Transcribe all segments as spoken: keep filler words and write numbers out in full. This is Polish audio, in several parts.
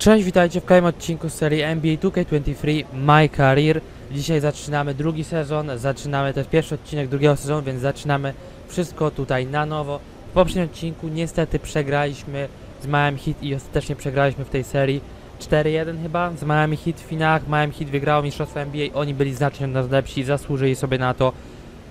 Cześć, witajcie w kolejnym odcinku serii N B A two K twenty-three My Career. Dzisiaj zaczynamy drugi sezon, zaczynamy też pierwszy odcinek drugiego sezonu, więc zaczynamy wszystko tutaj na nowo. W poprzednim odcinku niestety przegraliśmy z Miami Heat i ostatecznie przegraliśmy w tej serii cztery jeden chyba z Miami Heat w finałach. Miami Heat wygrało mistrzostwo N B A, oni byli znacznie od nas lepsi i zasłużyli sobie na to,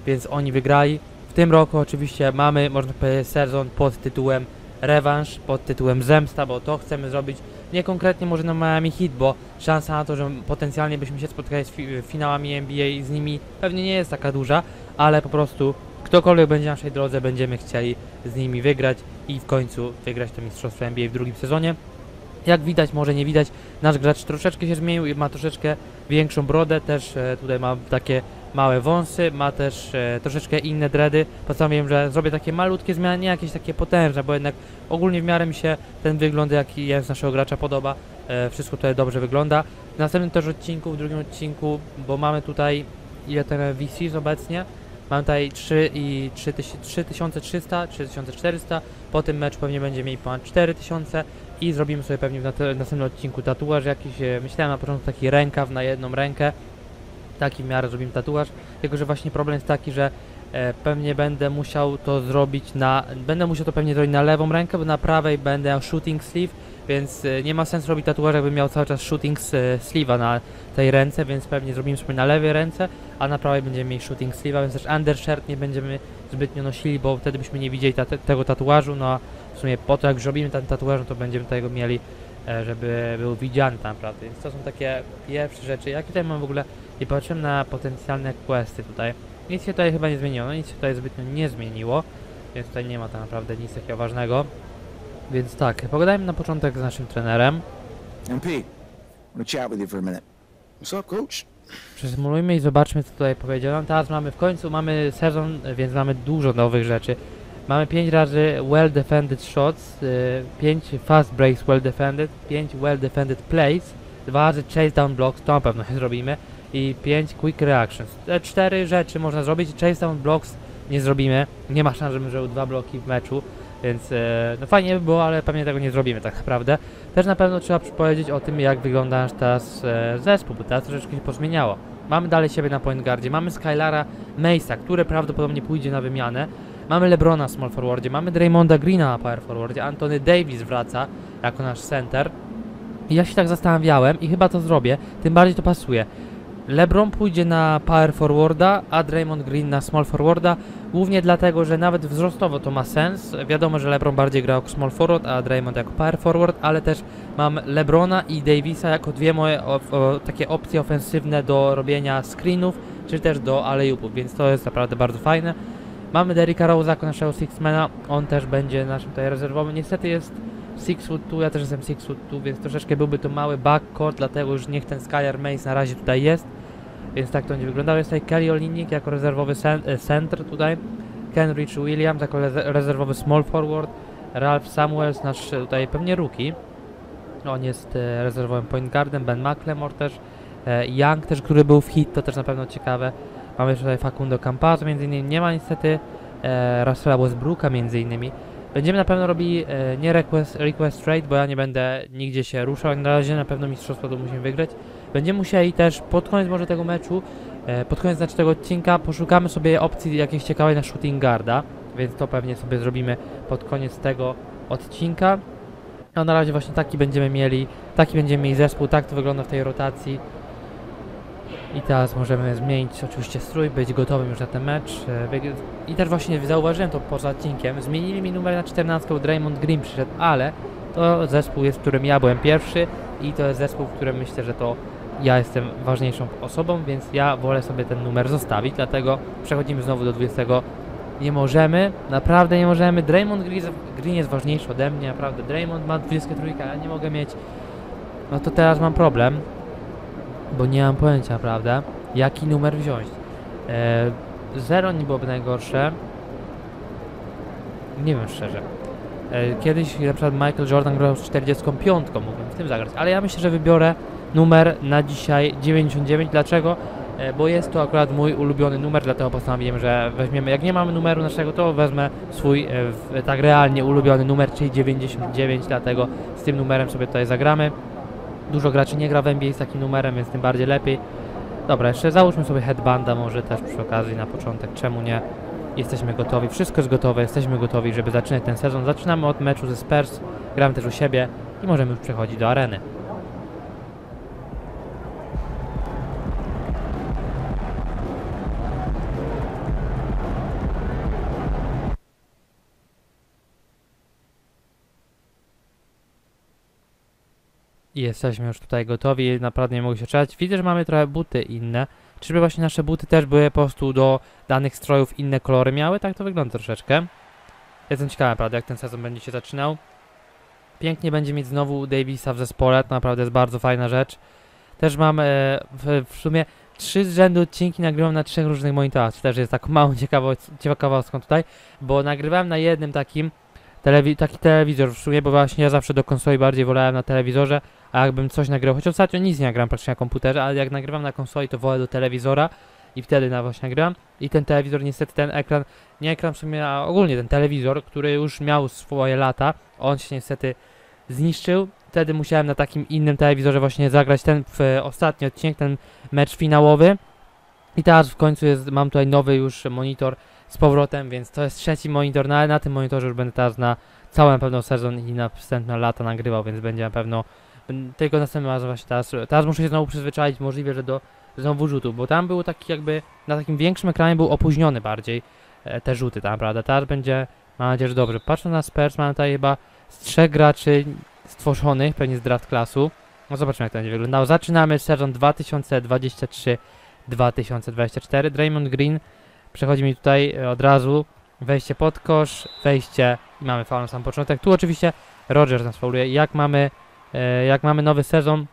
więc oni wygrali. W tym roku oczywiście mamy, można powiedzieć, sezon pod tytułem rewanż, pod tytułem zemsta, bo to chcemy zrobić. Nie konkretnie może na Miami Heat, bo szansa na to, że potencjalnie byśmy się spotkali z fi finałami N B A i z nimi pewnie nie jest taka duża, ale po prostu ktokolwiek będzie na naszej drodze, będziemy chcieli z nimi wygrać i w końcu wygrać to mistrzostwo N B A w drugim sezonie. Jak widać, może nie widać, nasz gracz troszeczkę się zmienił i ma troszeczkę większą brodę, też e, tutaj ma takie małe wąsy, ma też e, troszeczkę inne dready. Postanowiłem, że zrobię takie malutkie zmiany, nie jakieś takie potężne, bo jednak ogólnie w miarę mi się ten wygląd, jaki jest naszego gracza, podoba. E, wszystko tutaj dobrze wygląda. W następnym też odcinku, w drugim odcinku, bo mamy tutaj, ile tam V Cs obecnie? Mamy tutaj trzy i trzytysiące trzysta, trzy tysiące czterysta, po tym meczu pewnie będzie mieli ponad cztery tysiące i zrobimy sobie pewnie w następnym odcinku tatuaż jakiś. Myślałem na początku taki rękaw na jedną rękę, taki w miarę zrobimy tatuaż, tylko że właśnie problem jest taki, że e, pewnie będę musiał to zrobić na, będę musiał to pewnie zrobić na lewą rękę, bo na prawej będę miał shooting sleeve, więc e, nie ma sensu robić tatuażu, jakbym miał cały czas shooting sleeve'a na tej ręce, więc pewnie zrobimy sobie na lewej ręce, a na prawej będziemy mieli shooting sleeve'a, więc też undershirt nie będziemy zbytnio nosili, bo wtedy byśmy nie widzieli ta, te, tego tatuażu, no a w sumie po to, jak zrobimy ten tatuaż, no to będziemy tego mieli, e, żeby był widziany tam naprawdę, więc to są takie pierwsze rzeczy. Jak tutaj mam w ogóle, i patrzyłem na potencjalne questy tutaj. Nic się tutaj chyba nie zmieniło, nic się tutaj zbytnio nie zmieniło, więc tutaj nie ma tam naprawdę nic takiego ważnego. Więc tak, pogadajmy na początek z naszym trenerem. M P, chat with you for a minute. What's up, coach? Przesymulujmy i zobaczmy, co tutaj powiedział nam. Teraz mamy w końcu, mamy sezon, więc mamy dużo nowych rzeczy. Mamy pięć razy well defended shots, pięć fast breaks well defended, pięć well defended plays, dwa razy chase down blocks, to na pewno zrobimy. I pięć quick reactions. Te cztery rzeczy można zrobić. Chase down blocks nie zrobimy. Nie ma szans, żebym żył dwa bloki w meczu, więc e, no fajnie by było, ale pewnie tego nie zrobimy tak naprawdę. Też na pewno trzeba powiedzieć o tym, jak wygląda nasz teraz e, zespół, bo teraz troszeczkę się pozmieniało. Mamy dalej siebie na point guardzie, mamy Skylara Maysa, który prawdopodobnie pójdzie na wymianę. Mamy LeBrona w small forwardzie, mamy Draymonda Greena na power forwardzie, Anthony Davis wraca jako nasz center. I ja się tak zastanawiałem i chyba to zrobię, tym bardziej to pasuje. LeBron pójdzie na power forwarda, a Draymond Green na small forwarda, głównie dlatego, że nawet wzrostowo to ma sens. Wiadomo, że LeBron bardziej gra jako small forward, a Draymond jako power forward, ale też mam LeBrona i Davisa jako dwie moje o, o, takie opcje ofensywne do robienia screenów, czy też do alley-oopów, więc to jest naprawdę bardzo fajne. Mamy Derricka Rose'a jako naszego sixmana, on też będzie naszym tutaj rezerwowym. Niestety jest six foot two, ja też jestem six foot two, więc troszeczkę byłby to mały backcourt, dlatego już niech ten Skylar Mace na razie tutaj jest. Więc tak to będzie wyglądało. Jest tutaj Kelly Olynyk jako rezerwowy center tutaj, Kenrich Williams jako rezerwowy small forward, Ralph Samuels, nasz tutaj pewnie rookie, on jest rezerwowym point guardem, Ben McLemore też, Young też, który był w hit, to też na pewno ciekawe. Mamy tutaj Facundo Campazzo, między innymi nie ma niestety Russella Westbrooka między innymi. Będziemy na pewno robili e, nie request, request trade, bo ja nie będę nigdzie się ruszał, na razie na pewno mistrzostwo to musimy wygrać. Będziemy musieli też pod koniec może tego meczu, e, pod koniec znaczy tego odcinka poszukamy sobie opcji jakiejś ciekawej na shooting guarda, więc to pewnie sobie zrobimy pod koniec tego odcinka. No na razie właśnie taki będziemy mieli, taki będziemy mieli zespół, tak to wygląda w tej rotacji. I teraz możemy zmienić oczywiście strój, być gotowym już na ten mecz. I też właśnie zauważyłem to poza odcinkiem, zmienili mi numer na czternastkę, bo Draymond Green przyszedł, ale to zespół jest, w którym ja byłem pierwszy i to jest zespół, w którym myślę, że to ja jestem ważniejszą osobą, więc ja wolę sobie ten numer zostawić, dlatego przechodzimy znowu do dwudziestego. Nie możemy, naprawdę nie możemy, Draymond Green jest ważniejszy ode mnie, naprawdę, Draymond ma dwudziestkę trójkę, ja nie mogę mieć, no to teraz mam problem. Bo nie mam pojęcia, prawda, jaki numer wziąć. zero nie byłoby najgorsze. Nie wiem szczerze. E, kiedyś na przykład Michael Jordan grał z czterdziestką piątką, mógłbym w tym zagrać. Ale ja myślę, że wybiorę numer na dzisiaj dziewięćdziesiąt dziewięć. Dlaczego? E, bo jest to akurat mój ulubiony numer, dlatego postanowiłem, że weźmiemy, jak nie mamy numeru naszego, to wezmę swój e, w, tak realnie ulubiony numer, czyli dziewięćdziesiąt dziewięć, dlatego z tym numerem sobie tutaj zagramy. dużo graczy nie gra w N B A z takim numerem, więc tym bardziej lepiej. Dobra, jeszcze załóżmy sobie headbanda może też przy okazji na początek, czemu nie? Jesteśmy gotowi, wszystko jest gotowe, jesteśmy gotowi, żeby zaczynać ten sezon. Zaczynamy od meczu ze Spurs, gramy też u siebie i możemy już przechodzić do areny. I jesteśmy już tutaj gotowi, naprawdę nie mogę się czekać. Widzę, że mamy trochę buty inne. Czyżby właśnie nasze buty też były po prostu do danych strojów, inne kolory miały? Tak to wygląda troszeczkę. Jestem ciekawy naprawdę, jak ten sezon będzie się zaczynał. Pięknie będzie mieć znowu Davisa w zespole, to naprawdę jest bardzo fajna rzecz. Też mam e, w, w sumie trzy z rzędu odcinki nagrywam na trzech różnych monitorach. Też jest tak małą ciekawostką tutaj, bo nagrywałem na jednym takim, telewi taki telewizor w sumie, bo właśnie ja zawsze do konsoli bardziej wolałem na telewizorze, a jakbym coś nagrywał, choć ostatnio nic nie nagram praktycznie na komputerze, ale jak nagrywam na konsoli, to wolę do telewizora i wtedy na właśnie nagrywam. I ten telewizor, niestety ten ekran, nie ekran w sumie, a ogólnie ten telewizor, który już miał swoje lata, on się niestety zniszczył. Wtedy musiałem na takim innym telewizorze właśnie zagrać ten w ostatni odcinek, ten mecz finałowy. I teraz w końcu jest, mam tutaj nowy już monitor z powrotem, więc to jest trzeci monitor, no ale na tym monitorze już będę teraz na cały na pewno sezon i na następne lata nagrywał, więc będzie na pewno tylko następny raz właśnie teraz. Teraz muszę się znowu przyzwyczaić, możliwe, że do znowu rzutu, bo tam był taki jakby, na takim większym ekranie był opóźniony bardziej e, te rzuty tam, prawda? Teraz będzie, mam nadzieję, że dobrze. Patrząc na Spurs, mam tutaj chyba z trzech graczy stworzonych, pewnie z draft klasu. No zobaczymy, jak to będzie wyglądało. Zaczynamy sezon dwa tysiące dwudziesty trzeci dwa tysiące dwudziesty cztery. Draymond Green przechodzi mi tutaj od razu, wejście pod kosz, wejście i mamy faul na sam początek. Tu oczywiście Rodgers nas fauluje. Jak mamy, e, jak mamy nowy sezon,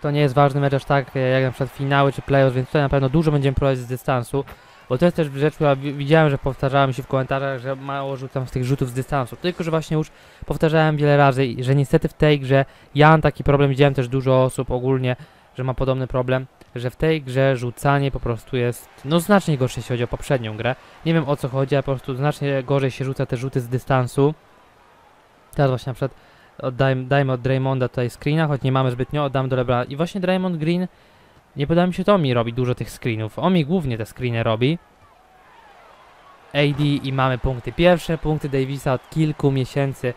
to nie jest ważny mecz aż tak jak na przykład finały czy playoffs, więc tutaj na pewno dużo będziemy prowadzić z dystansu, bo to jest też rzecz, która widziałem, że powtarzałem się w komentarzach, że mało rzucam z tych rzutów z dystansu, tylko że właśnie już powtarzałem wiele razy, że niestety w tej grze ja mam taki problem, widziałem też dużo osób ogólnie, że ma podobny problem, że w tej grze rzucanie po prostu jest, no znacznie gorsze, jeśli chodzi o poprzednią grę. Nie wiem o co chodzi, a po prostu znacznie gorzej się rzuca te rzuty z dystansu. Teraz właśnie na przykład oddajmy, dajmy od Draymonda tutaj screena, choć nie mamy zbytnio, oddam do LeBrona. I właśnie Draymond Green, nie podoba mi się, to mi robi dużo tych screenów. On mi głównie te screeny robi. A D i mamy punkty pierwsze, punkty Davisa od kilku miesięcy.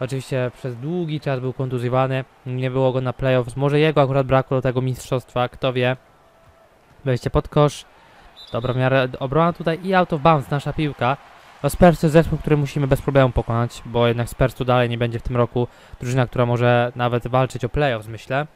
Oczywiście przez długi czas był kontuzjowany, nie było go na playoffs, może jego akurat brakło do tego mistrzostwa, kto wie. Wejście pod kosz, dobra w miarę obrona tutaj i out of bounds, nasza piłka. No Spurs to jest zespół, który musimy bez problemu pokonać, bo jednak Spurs tu dalej nie będzie w tym roku drużyna, która może nawet walczyć o playoffs, myślę.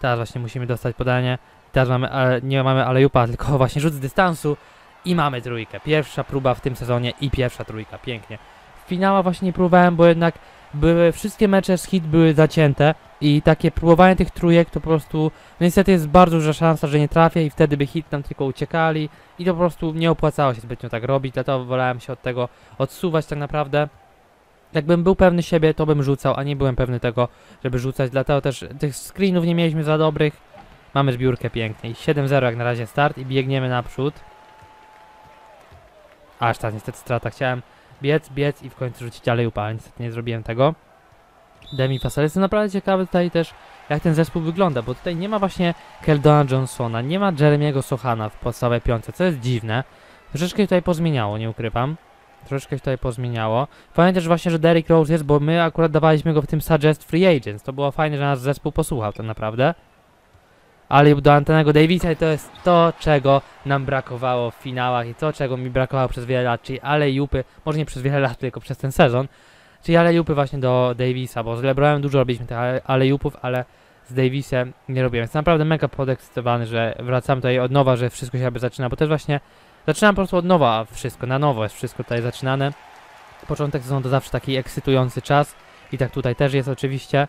Teraz właśnie musimy dostać podanie, teraz mamy, ale nie mamy alejupa, tylko właśnie rzut z dystansu. I mamy trójkę. Pierwsza próba w tym sezonie i pierwsza trójka. Pięknie. W finała właśnie nie próbowałem, bo jednak były wszystkie mecze z Hit były zacięte i takie próbowanie tych trójek to po prostu no niestety jest bardzo duża szansa, że nie trafię i wtedy by Hit nam tylko uciekali i to po prostu nie opłacało się zbytnio tak robić, dlatego wolałem się od tego odsuwać tak naprawdę. Jakbym był pewny siebie, to bym rzucał, a nie byłem pewny tego, żeby rzucać, dlatego też tych screenów nie mieliśmy za dobrych. Mamy zbiórkę pięknie. siedem zero jak na razie start i biegniemy naprzód. Aż ta niestety strata, chciałem biec, biec i w końcu rzucić alejupa, ale niestety nie zrobiłem tego. Demi Vassell, jestem naprawdę ciekawy tutaj też jak ten zespół wygląda, bo tutaj nie ma właśnie Keldona Johnsona, nie ma Jeremiego Sochana w podstawowej piątce, co jest dziwne. Troszeczkę tutaj pozmieniało, nie ukrywam. Troszeczkę tutaj pozmieniało. Fajnie też właśnie, że Derrick Rose jest, bo my akurat dawaliśmy go w tym Suggest Free Agents, to było fajne, że nasz zespół posłuchał tak naprawdę. Ale do Antonego Davisa i to jest to, czego nam brakowało w finałach i to, czego mi brakowało przez wiele lat, czyli alejupy, może nie przez wiele lat, tylko przez ten sezon, czyli alejupy właśnie do Davisa, bo z LeBronem dużo robiliśmy tych alejupów, ale z Davisem nie robiłem. Jestem naprawdę mega podekscytowany, że wracam tutaj od nowa, że wszystko się jakby zaczyna, bo też właśnie zaczynam po prostu od nowa wszystko, na nowo jest wszystko tutaj zaczynane. Początek sezonu to zawsze taki ekscytujący czas i tak tutaj też jest oczywiście.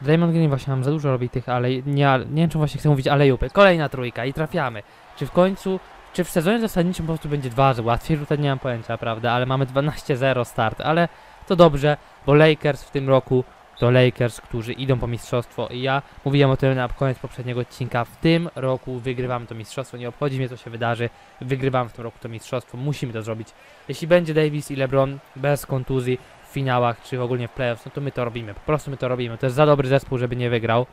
Draymond Green właśnie nam za dużo robi tych alej... Nie, nie wiem, czy właśnie chcę mówić alejupy. Kolejna trójka i trafiamy. Czy w końcu... Czy w sezonie zasadniczym po prostu będzie dwa razy łatwiej? Tutaj nie mam pojęcia, prawda? Ale mamy dwanaście zero start. Ale to dobrze, bo Lakers w tym roku to Lakers, którzy idą po mistrzostwo. I ja mówiłem o tym na koniec poprzedniego odcinka. W tym roku wygrywamy to mistrzostwo. Nie obchodzi mnie, co się wydarzy. Wygrywamy w tym roku to mistrzostwo. Musimy to zrobić. Jeśli będzie Davis i LeBron bez kontuzji, w finałach, czy ogólnie w playoffs, no to my to robimy. Po prostu my to robimy. To jest za dobry zespół, żeby nie wygrał.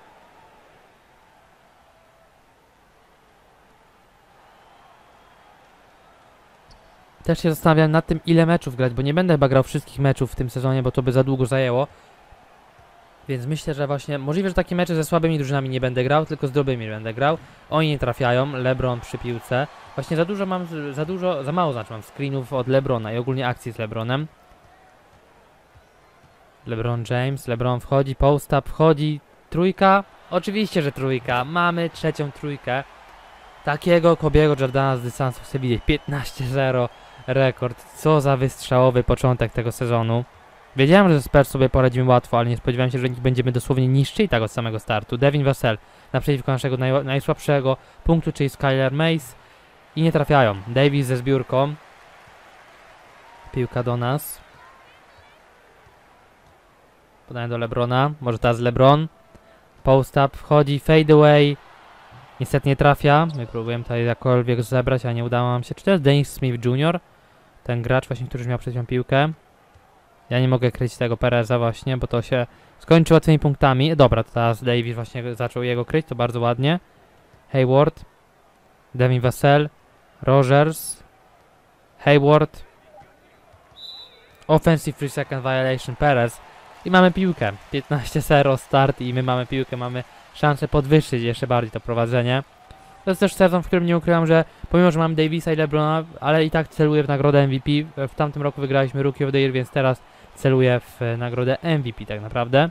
Też się zastanawiam nad tym, ile meczów grać, bo nie będę chyba grał wszystkich meczów w tym sezonie, bo to by za długo zajęło. Więc myślę, że właśnie możliwe, że takie mecze ze słabymi drużynami nie będę grał, tylko z dobrymi będę grał. Oni nie trafiają, LeBron przy piłce. Właśnie za dużo mam, za dużo, za mało znaczy mam screenów od LeBrona i ogólnie akcji z LeBronem. LeBron James, LeBron wchodzi, post-up wchodzi, trójka. Oczywiście, że trójka. Mamy trzecią trójkę. Takiego Kobiego Jordana z dystansu chcę widzieć. piętnaście zero rekord. Co za wystrzałowy początek tego sezonu. Wiedziałem, że Spurs sobie poradzimy łatwo, ale nie spodziewałem się, że ich będziemy dosłownie niszczyli tak od samego startu. Devin Vassell naprzeciwko naszego naj najsłabszego punktu, czyli Skylara Maysa. I nie trafiają. Davis ze zbiórką. Piłka do nas. Podanie do LeBrona. Może teraz LeBron. Post-up wchodzi. Fadeaway. Niestety nie trafia. My próbujemy tutaj jakkolwiek zebrać, a nie udało nam się. Czy to jest Dennis Smith junior? Ten gracz właśnie, który już miał przed chwilą piłkę. Ja nie mogę kryć tego Pereza właśnie, bo to się skończy łatwymi punktami. Dobra, to teraz Davis właśnie zaczął jego kryć, to bardzo ładnie. Hayward, Devin Vassell, Rogers, Hayward. Offensive three second violation Perez. I mamy piłkę. piętnaście zero start i my mamy piłkę, mamy szansę podwyższyć jeszcze bardziej to prowadzenie. To jest też sezon, w którym nie ukrywam, że pomimo, że mamy Davisa i LeBrona, ale i tak celuję w nagrodę M V P. W tamtym roku wygraliśmy Rookie of the Year, więc teraz celuję w nagrodę M V P tak naprawdę.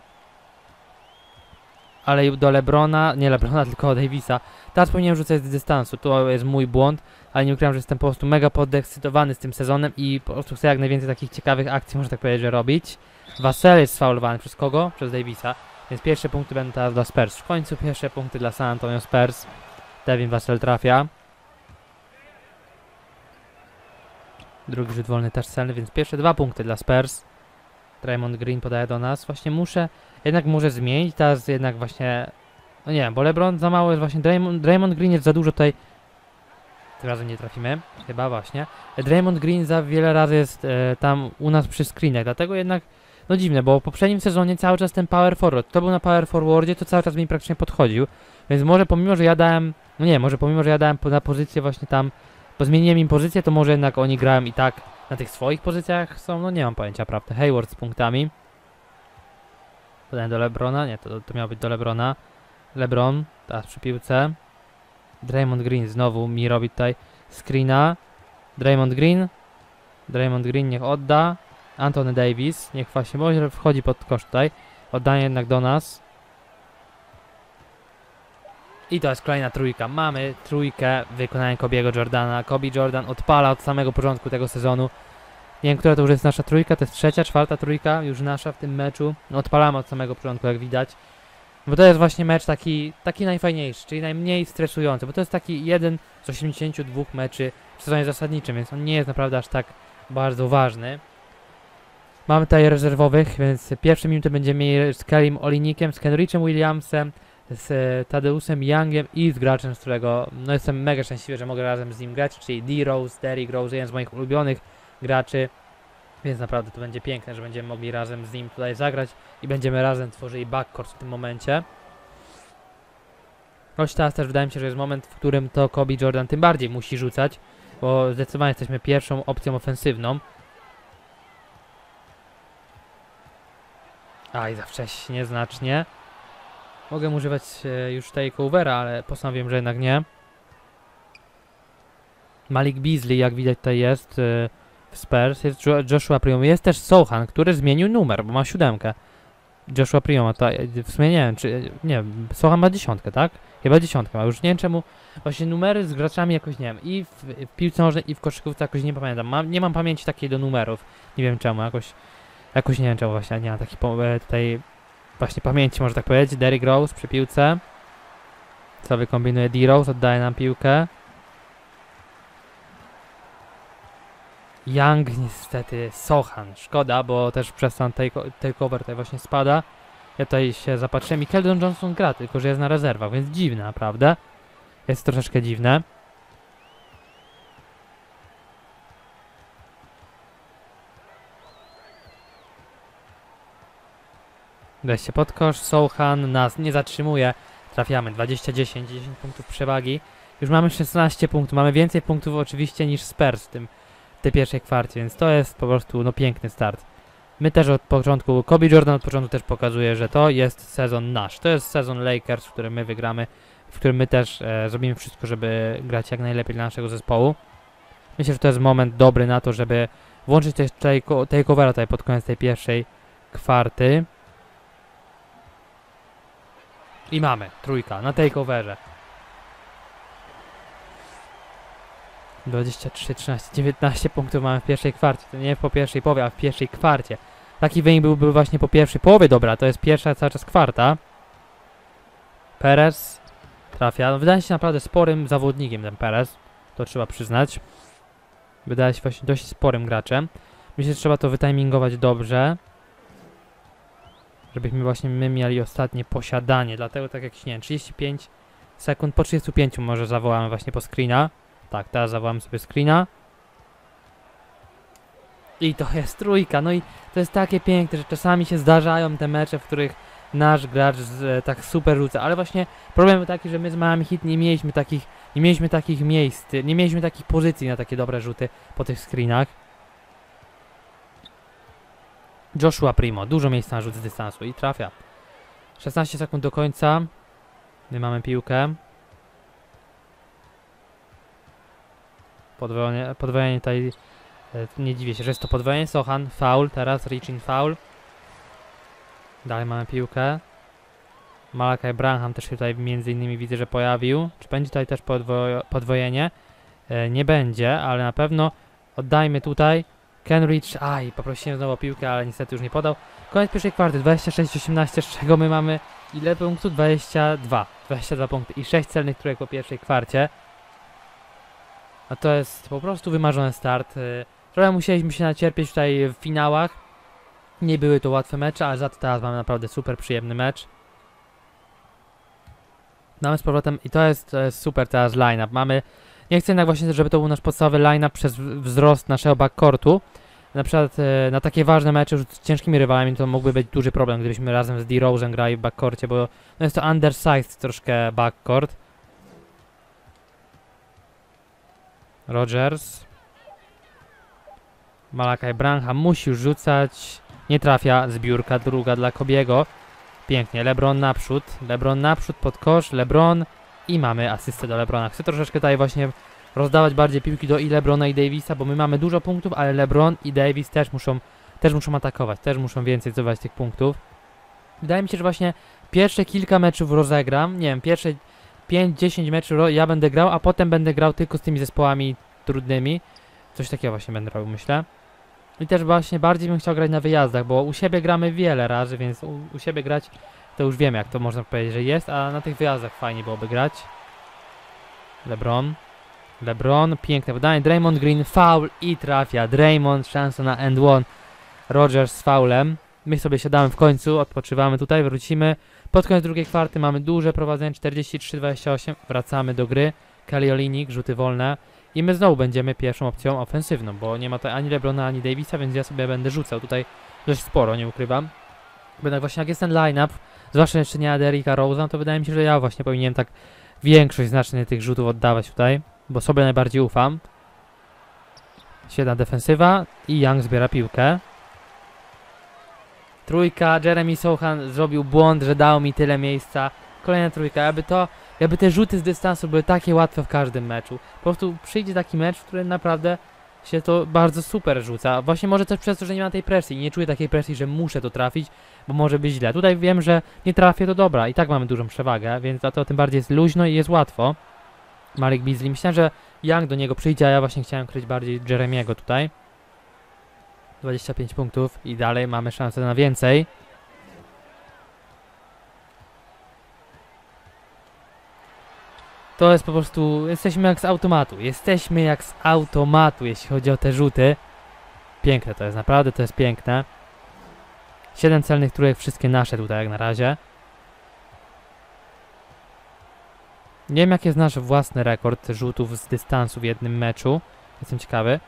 Ale do LeBrona, nie LeBrona, tylko Davisa. Teraz powinienem rzucać z dystansu, to jest mój błąd, ale nie ukrywam, że jestem po prostu mega podekscytowany z tym sezonem i po prostu chcę jak najwięcej takich ciekawych akcji, można tak powiedzieć, że robić. Vassell jest sfaulowany przez kogo? Przez Davisa, więc pierwsze punkty będą teraz dla Spurs. W końcu pierwsze punkty dla San Antonio Spurs. Devin Vassell trafia. Drugi rzut wolny też celny, więc pierwsze dwa punkty dla Spurs. Draymond Green podaje do nas. Właśnie muszę, jednak muszę zmienić. Teraz jednak właśnie, no nie wiem, bo LeBron za mało jest właśnie. Draymond, Draymond Green jest za dużo tutaj. Tym razem nie trafimy, chyba właśnie. Draymond Green za wiele razy jest e, tam u nas przy screenach, dlatego jednak no dziwne, bo w poprzednim sezonie cały czas ten power forward, to był na power forwardzie, to cały czas mi praktycznie podchodził. Więc może pomimo, że ja dałem, no nie, może pomimo, że ja dałem na pozycję właśnie tam, bo zmieniłem im pozycję, to może jednak oni grałem i tak na tych swoich pozycjach są, no nie mam pojęcia, prawda. Hayward z punktami. Podanie do LeBrona, nie, to, to miało być do LeBrona. LeBron, teraz przy piłce. Draymond Green znowu mi robi tutaj screena. Draymond Green. Draymond Green niech odda. Anthony Davis, niech właśnie, może wchodzi pod kosz tutaj. Oddanie jednak do nas. I to jest kolejna trójka. Mamy trójkę wykonania Kobiego Jordana. Kobe Jordan odpala od samego początku tego sezonu. Nie wiem, która to już jest nasza trójka. To jest trzecia, czwarta trójka już nasza w tym meczu. Odpalamy od samego początku, jak widać. Bo to jest właśnie mecz taki, taki najfajniejszy, czyli najmniej stresujący. Bo to jest taki jeden z osiemdziesięciu dwóch meczy w sezonie zasadniczym, więc on nie jest naprawdę aż tak bardzo ważny. Mamy tutaj rezerwowych, więc pierwsze minuty będziemy mieli z Kellym Olynykiem, z Kenrichem Williamsem, z Tadeusem Youngiem i z graczem, z którego no jestem mega szczęśliwy, że mogę razem z nim grać, czyli D-Rose, Derrick Rose, jeden z moich ulubionych graczy, więc naprawdę to będzie piękne, że będziemy mogli razem z nim tutaj zagrać i będziemy razem tworzyli backcourt w tym momencie. Choć teraz też wydaje mi się, że jest moment, w którym to Kobe Jordan tym bardziej musi rzucać, bo zdecydowanie jesteśmy pierwszą opcją ofensywną. A i za wcześnie, znacznie. Mogę używać e, już takeovera, ale postanowiłem, że jednak nie. Malik Beasley, jak widać, tutaj jest e, w Spurs. Jest Joshua Primo. Jest też Sochan, który zmienił numer, bo ma siódemkę. Joshua Primo, to w sumie nie wiem, czy... Nie wiem, Sochan ma dziesiątkę, tak? Chyba dziesiątkę ma, już nie wiem czemu. Właśnie numery z graczami jakoś, nie wiem, i w, w piłce nożnej, i w koszykówce jakoś nie pamiętam. Mam, nie mam pamięci takiej do numerów. Nie wiem czemu, jakoś... Jakoś nie wiem czemu właśnie, nie mam takiej tutaj właśnie pamięci, może tak powiedzieć. Derrick Rose przy piłce. Co wykombinuje D-Rose, oddaje nam piłkę. Young niestety, Sochan, szkoda, bo też przez ten takeover tutaj właśnie spada. Ja tutaj się zapatrzyłem i Keldon Johnson gra, tylko że jest na rezerwach, więc dziwne naprawdę. Jest troszeczkę dziwne. Weź się pod kosz, Sohan nas nie zatrzymuje. Trafiamy, dwadzieścia dziesięć, dziesięć punktów przewagi. Już mamy szesnaście punktów, mamy więcej punktów oczywiście niż Spurs w tym, w tej pierwszej kwarcie, więc to jest po prostu no, piękny start. My też od początku, Kobe Jordan od początku też pokazuje, że to jest sezon nasz. To jest sezon Lakers, w którym my wygramy, w którym my też e, zrobimy wszystko, żeby grać jak najlepiej dla naszego zespołu. Myślę, że to jest moment dobry na to, żeby włączyć też takeovera tutaj pod koniec tej pierwszej kwarty. I mamy trójka na takeoverze. dwadzieścia trzy, trzynaście, dziewiętnaście punktów mamy w pierwszej kwarcie. To nie po pierwszej połowie, a w pierwszej kwarcie. Taki wynik byłby właśnie po pierwszej połowie. Dobra, to jest pierwsza cały czas kwarta. Perez trafia. No, wydaje się naprawdę sporym zawodnikiem ten Perez. To trzeba przyznać. Wydaje się właśnie dość sporym graczem. Myślę, że trzeba to wytimingować dobrze. Żebyśmy właśnie my mieli ostatnie posiadanie. Dlatego tak jak się nie, trzydzieści pięć sekund, po trzydziestu pięciu może zawołamy właśnie po screena. Tak, teraz zawołamy sobie screena. I to jest trójka. No i to jest takie piękne, że czasami się zdarzają te mecze, w których nasz gracz z, tak super rzuca. Ale właśnie problem był taki, że my z Miami Heat nie mieliśmy takich, nie mieliśmy takich miejsc, nie mieliśmy takich pozycji na takie dobre rzuty po tych screenach. Joshua Primo, dużo miejsca na rzut z dystansu i trafia. szesnaście sekund do końca. My mamy piłkę. Podwojenie, podwojenie tutaj, nie dziwię się, że jest to podwojenie. Sohan, foul, teraz reaching foul. Dalej mamy piłkę. Malaki Branham też się tutaj między innymi widzę, że pojawił. Czy będzie tutaj też podwojo, podwojenie? Nie będzie, ale na pewno oddajmy tutaj. Kenrich, aj, poprosiłem znowu o piłkę, ale niestety już nie podał. Koniec pierwszej kwarty, dwadzieścia sześć osiemnaście, z czego my mamy ile punktów? dwadzieścia dwa, dwadzieścia dwa punkty i sześć celnych trójek po pierwszej kwarcie. No to jest po prostu wymarzony start. Trochę musieliśmy się nacierpieć tutaj w finałach. Nie były to łatwe mecze, ale za to teraz mamy naprawdę super przyjemny mecz. Mamy z powrotem i to jest, to jest super teraz line-up. Mamy... Nie chcę jednak właśnie, żeby to był nasz podstawowy line-up przez wzrost naszego backcourtu. Na przykład e, na takie ważne mecze już z ciężkimi rywalami to mógłby być duży problem, gdybyśmy razem z D-Rose'em grali w backcourcie, bo no jest to undersized troszkę backcourt. Rodgers. Malaki Branham musi już rzucać. Nie trafia, zbiórka druga dla Kobiego. Pięknie, LeBron naprzód. LeBron naprzód pod kosz, LeBron... I mamy asystę do LeBrona. Chcę troszeczkę tutaj właśnie rozdawać bardziej piłki do i LeBrona i Davisa, bo my mamy dużo punktów, ale LeBron i Davis też muszą, też muszą atakować, też muszą więcej zdobywać tych punktów. Wydaje mi się, że właśnie pierwsze kilka meczów rozegram, nie wiem, pierwsze pięć dziesięć meczów ja będę grał, a potem będę grał tylko z tymi zespołami trudnymi. Coś takiego właśnie będę robił, myślę. I też właśnie bardziej bym chciał grać na wyjazdach, bo u siebie gramy wiele razy, więc u, u siebie grać... To już wiem, jak to można powiedzieć, że jest, a na tych wyjazdach fajnie byłoby grać. LeBron. LeBron, piękne podanie. Draymond Green, foul i trafia. Draymond, szansa na end one. Rodgers z foulem. My sobie siadamy w końcu, odpoczywamy tutaj, wrócimy. Pod koniec drugiej kwarty mamy duże prowadzenie, czterdzieści trzy dwadzieścia osiem. Wracamy do gry. Kelly Olynyk, rzuty wolne. I my znowu będziemy pierwszą opcją ofensywną, bo nie ma tutaj ani LeBrona, ani Davisa, więc ja sobie będę rzucał tutaj dość sporo, nie ukrywam. Bo tak właśnie jak jest ten line-up, zwłaszcza jeszcze nie Derricka Rose'a, to wydaje mi się, że ja właśnie powinienem tak większość znacznie tych rzutów oddawać tutaj, bo sobie najbardziej ufam. Świetna defensywa i Young zbiera piłkę. Trójka, Jeremy Socha zrobił błąd, że dał mi tyle miejsca. Kolejna trójka, jakby to, jakby te rzuty z dystansu były takie łatwe w każdym meczu. Po prostu przyjdzie taki mecz, w którym naprawdę się to bardzo super rzuca. Właśnie może też przez to, że nie ma tej presji. Nie czuję takiej presji, że muszę to trafić, bo może być źle. Tutaj wiem, że nie trafię, to dobra. I tak mamy dużą przewagę, więc za to tym bardziej jest luźno i jest łatwo. Malik Beasley. Myślałem, że Young do niego przyjdzie, a ja właśnie chciałem kryć bardziej Jeremiego tutaj. dwadzieścia pięć punktów i dalej mamy szansę na więcej. To jest po prostu... Jesteśmy jak z automatu. Jesteśmy jak z automatu, jeśli chodzi o te rzuty. Piękne to jest, naprawdę to jest piękne. siedem celnych trójek, wszystkie nasze tutaj jak na razie. Nie wiem, jaki jest nasz własny rekord rzutów z dystansu w jednym meczu. Jestem ciekawy,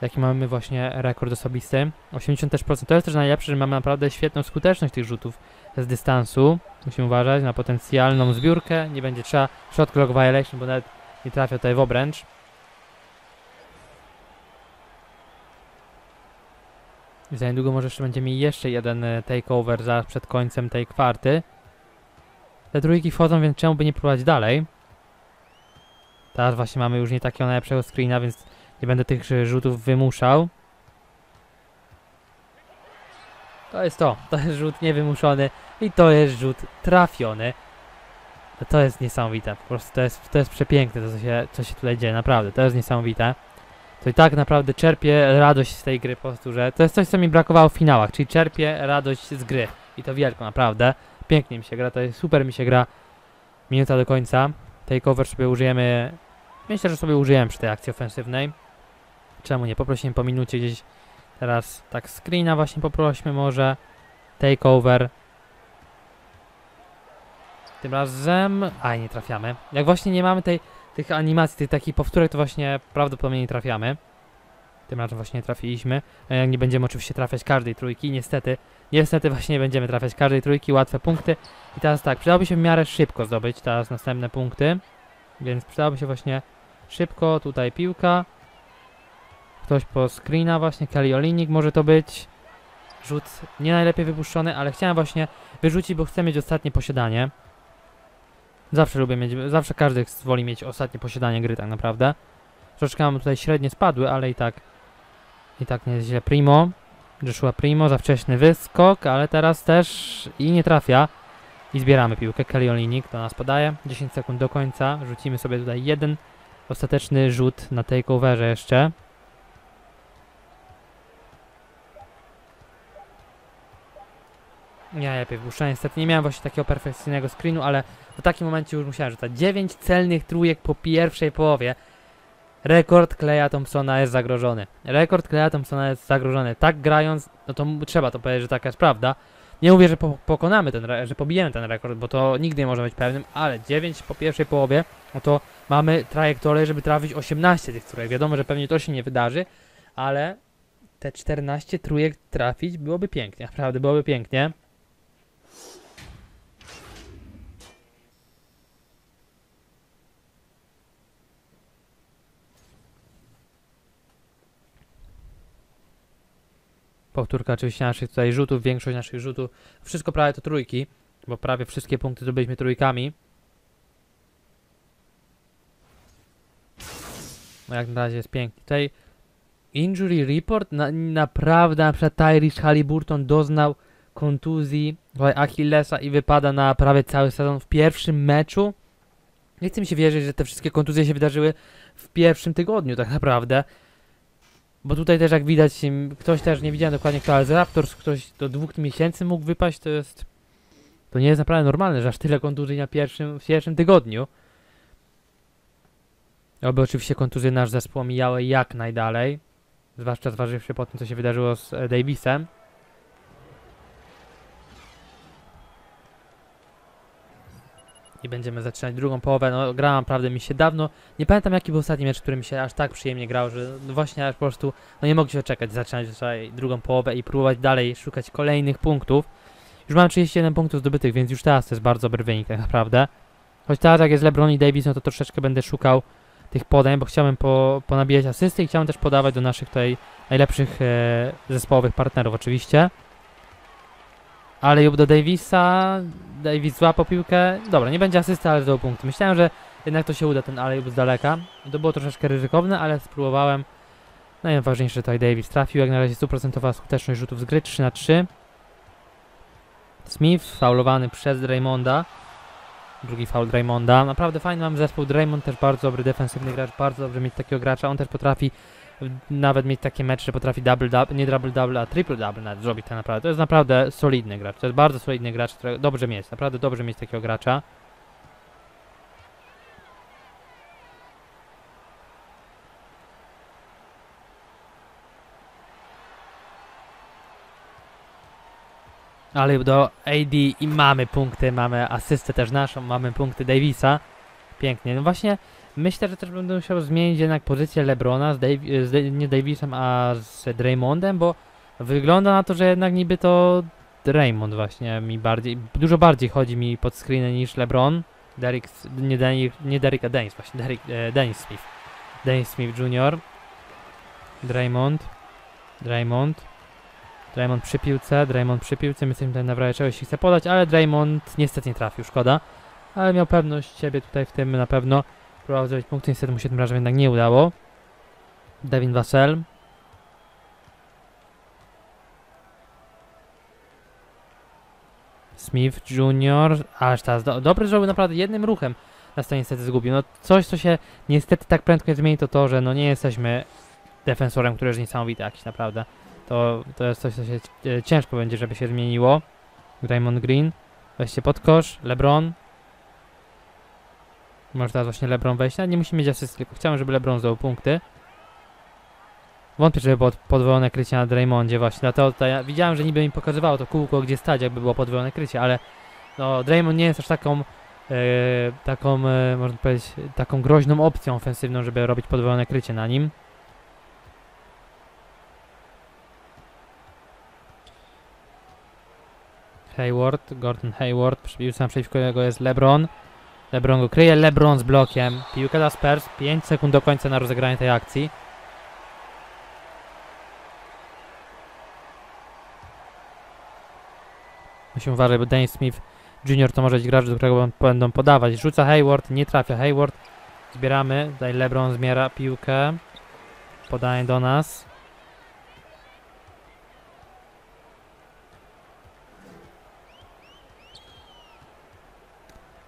jaki mamy właśnie rekord osobisty. osiemdziesiąt procent. To jest też najlepsze, że mamy naprawdę świetną skuteczność tych rzutów z dystansu. Musimy uważać na potencjalną zbiórkę. Nie będzie trzeba shot clock violation, bo nawet nie trafia tutaj w obręcz. I za niedługo może jeszcze będziemy mieli jeszcze jeden takeover zaraz przed końcem tej kwarty. Te trójki wchodzą, więc czemu by nie próbować dalej? Teraz właśnie mamy już nie takiego najlepszego screena, więc nie będę tych rzutów wymuszał. To jest to. To jest rzut niewymuszony i to jest rzut trafiony. To jest niesamowite. Po prostu to jest, to jest przepiękne, to co się, co się tutaj dzieje. Naprawdę, to jest niesamowite. To i tak naprawdę czerpię radość z tej gry, po prostu, że to jest coś, co mi brakowało w finałach, czyli czerpię radość z gry. I to wielko, naprawdę. Pięknie mi się gra, to jest super mi się gra. Minuta do końca. Takeover sobie użyjemy, myślę, że sobie użyjemy przy tej akcji ofensywnej. Czemu nie? Poprosimy po minucie gdzieś teraz tak screena właśnie poprośmy może. Takeover. Tym razem... Aj, nie trafiamy. Jak właśnie nie mamy tej, tych animacji, tych takich powtórek, to właśnie prawdopodobnie nie trafiamy. Tym razem właśnie nie trafiliśmy. Jak nie będziemy oczywiście trafiać każdej trójki, niestety. Niestety właśnie nie będziemy trafiać każdej trójki, łatwe punkty. I teraz tak, przydałoby się w miarę szybko zdobyć teraz następne punkty. Więc przydałoby się właśnie szybko, tutaj piłka. Ktoś po screena właśnie, Kelly Olynyk może to być. Rzut nie najlepiej wypuszczony, ale chciałem właśnie wyrzucić, bo chcę mieć ostatnie posiadanie. Zawsze lubię mieć, zawsze każdy woli mieć ostatnie posiadanie gry tak naprawdę. Troszeczkę mam tutaj średnie spadły, ale i tak i tak nie jest źle. Primo, Joshua Primo, za wcześny wyskok, ale teraz też i nie trafia. I zbieramy piłkę, Kelly Olynyk do nas podaje, dziesięć sekund do końca, rzucimy sobie tutaj jeden ostateczny rzut na takeoverze jeszcze. Nie, lepiej wypuszczałem, niestety nie miałem właśnie takiego perfekcyjnego screenu, ale w takim momencie już musiałem rzucać. dziewięć celnych trójek po pierwszej połowie. Rekord Klaya Thompsona jest zagrożony. Rekord Klaya Thompsona jest zagrożony. Tak grając, no to trzeba to powiedzieć, że taka jest prawda. Nie mówię, że po pokonamy ten, że pobijemy ten rekord, bo to nigdy nie może być pewnym, ale dziewięć po pierwszej połowie, no to mamy trajektorię, żeby trafić osiemnaście tych trójek. Wiadomo, że pewnie to się nie wydarzy, ale te czternaście trójek trafić byłoby pięknie, naprawdę byłoby pięknie. Powtórka oczywiście naszych tutaj rzutów, większość naszych rzutów. Wszystko prawie to trójki, bo prawie wszystkie punkty zdobyliśmy trójkami. No jak na razie jest pięknie. Tutaj injury report, na, naprawdę na przykład Tyrese Halliburton doznał kontuzji Achillesa i wypada na prawie cały sezon w pierwszym meczu. Nie chce mi się wierzyć, że te wszystkie kontuzje się wydarzyły w pierwszym tygodniu tak naprawdę. Bo tutaj też jak widać, ktoś też, nie widziałem dokładnie kto, ale z Raptors ktoś do dwóch miesięcy mógł wypaść, to jest... To nie jest naprawdę normalne, że aż tyle kontuzji na pierwszym, w pierwszym tygodniu. Oby oczywiście kontuzje nasz zespół omijały jak najdalej. Zwłaszcza zważywszy po tym, co się wydarzyło z Davisem. I będziemy zaczynać drugą połowę. No grałem naprawdę mi się dawno. Nie pamiętam jaki był ostatni mecz, który mi się aż tak przyjemnie grał, że no właśnie aż po prostu no nie mogę się czekać, zaczynać tutaj drugą połowę i próbować dalej szukać kolejnych punktów. Już mam trzydzieści jeden punktów zdobytych, więc już teraz to jest bardzo dobry wynik tak naprawdę. Choć teraz jak jest LeBron i Davis, no to troszeczkę będę szukał tych podań, bo chciałem po, ponabijać asysty i chciałem też podawać do naszych tutaj najlepszych e, zespołowych partnerów oczywiście. Ale jub do Davisa, Davis złapał piłkę, dobra, nie będzie asysty, ale zdobył punkty. Myślałem, że jednak to się uda, ten ale jub z daleka. To było troszeczkę ryzykowne, ale spróbowałem. Najważniejsze tutaj Davis trafił, jak na razie stuprocentowa skuteczność rzutów z gry, trzy na trzy. Smith faulowany przez Draymonda, drugi faul Draymonda. Naprawdę fajny mam zespół, Draymond też bardzo dobry defensywny gracz, bardzo dobrze mieć takiego gracza, on też potrafi nawet mieć takie mecze, że potrafi double double, nie double double, a triple double nawet zrobić tak naprawdę. To jest naprawdę solidny gracz, to jest bardzo solidny gracz, którego dobrze mieć, naprawdę dobrze mieć takiego gracza. Ale do A D i mamy punkty, mamy asystę też naszą, mamy punkty Davisa. Pięknie, no właśnie. Myślę, że też będę musiał zmienić jednak pozycję LeBrona, z Davi z nie Davisem, a z Draymondem, bo wygląda na to, że jednak niby to Draymond właśnie mi bardziej, dużo bardziej chodzi mi pod screeny niż LeBron. Derrick, nie, Derrick, nie Derrick, a Dennis właśnie, Derrick, e, Dennis Smith. Dennis Smith junior Draymond. Draymond. Draymond przy piłce, Draymond przy piłce, my jesteśmy tutaj na wrażenie czegoś, jeśli chce podać, ale Draymond niestety nie trafił, szkoda. Ale miał pewność siebie tutaj w tym na pewno. Próbował zrobić punkty, niestety mu się tym razem jednak nie udało. Devin Vassell. Smith junior Aż teraz do, dobry zrobił naprawdę jednym ruchem. Nas to niestety zgubił. No coś, co się niestety tak prędko nie zmieni, to to, że no nie jesteśmy defensorem, który jest niesamowity jakiś naprawdę. To, to jest coś, co się ciężko będzie, żeby się zmieniło. Draymond Green. Weźcie pod kosz. LeBron. Może teraz właśnie LeBron wejść. No, nie musimy mieć asysty, tylko chciałem, żeby LeBron zdobył punkty. Wątpię, żeby było podwojone krycie na Draymondzie właśnie. Dlatego tutaj ja widziałem, że niby mi pokazywało to kółko, gdzie stać, jakby było podwojone krycie, ale no, Draymond nie jest aż taką, yy, taką, yy, można powiedzieć, taką groźną opcją ofensywną, żeby robić podwojone krycie na nim. Hayward, Gordon Hayward, przybił sam przeciwko niego jest LeBron. LeBron go kryje, LeBron z blokiem. Piłka dla Spurs, pięć sekund do końca na rozegranie tej akcji. Musimy uważać, bo Dennis Smith junior to może być gracz, do którego będą podawać. Rzuca Hayward, nie trafia Hayward. Zbieramy, tutaj LeBron zmiera piłkę. Podanie do nas.